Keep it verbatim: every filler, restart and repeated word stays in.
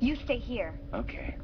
You stay here. Okay.